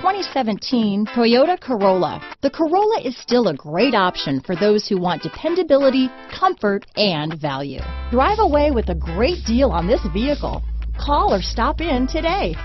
2017 Toyota Corolla. The Corolla is still a great option for those who want dependability, comfort, and value. Drive away with a great deal on this vehicle. Call or stop in today.